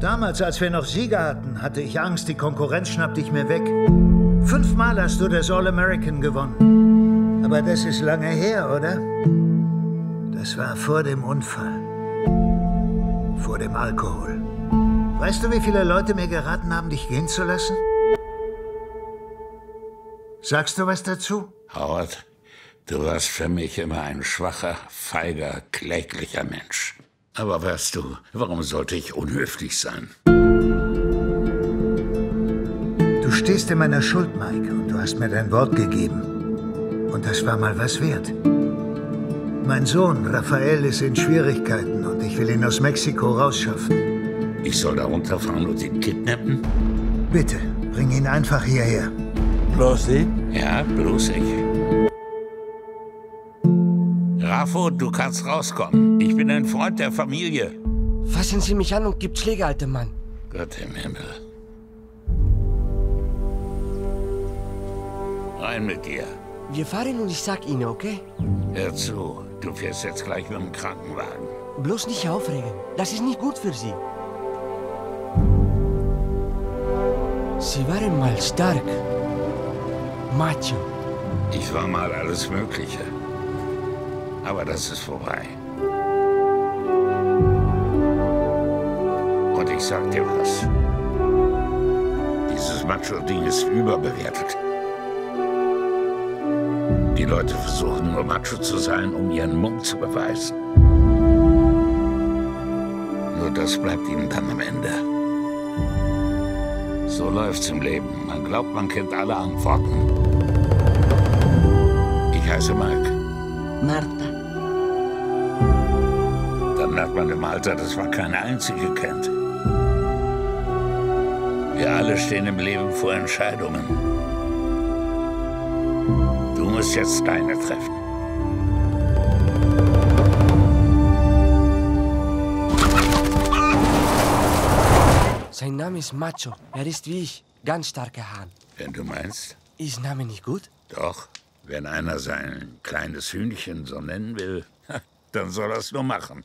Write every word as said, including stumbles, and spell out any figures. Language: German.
Damals, als wir noch Sieger hatten, hatte ich Angst, die Konkurrenz schnappt dich mir weg. Fünfmal hast du das All-American gewonnen. Aber das ist lange her, oder? Das war vor dem Unfall. Vor dem Alkohol. Weißt du, wie viele Leute mir geraten haben, dich gehen zu lassen? Sagst du was dazu? Howard, du warst für mich immer ein schwacher, feiger, kläglicher Mensch. Aber weißt du, warum sollte ich unhöflich sein? Du stehst in meiner Schuld, Mike, und du hast mir dein Wort gegeben. Und das war mal was wert. Mein Sohn, Rafael, ist in Schwierigkeiten und ich will ihn aus Mexiko rausschaffen. Ich soll da runterfahren und ihn kidnappen? Bitte, bring ihn einfach hierher. Bloß Sie? Ja, bloß ich. Rafo, du kannst rauskommen. Ich bin ein Freund der Familie. Fassen Sie mich an und gib Schläge, alter Mann. Gott im Himmel. Rein mit dir. Wir fahren und ich sag Ihnen, okay? Hör zu, du fährst jetzt gleich mit dem Krankenwagen. Bloß nicht aufregen. Das ist nicht gut für Sie. Sie waren mal stark. Macho. Ich war mal alles Mögliche. Aber das ist vorbei. Und ich sag dir was. Dieses Macho-Ding ist überbewertet. Die Leute versuchen nur Macho zu sein, um ihren Mumm zu beweisen. Nur das bleibt ihnen dann am Ende. So läuft's im Leben. Man glaubt, man kennt alle Antworten. Ich heiße Mike. Marta. Dann merkt man im Alter, dass man keine einzige kennt. Wir alle stehen im Leben vor Entscheidungen. Du musst jetzt deine treffen. Sein Name ist Macho. Er ist wie ich. Ganz starker Hahn. Wenn du meinst? Ist Name nicht gut? Doch. Wenn einer sein kleines Hühnchen so nennen will, dann soll er es nur machen.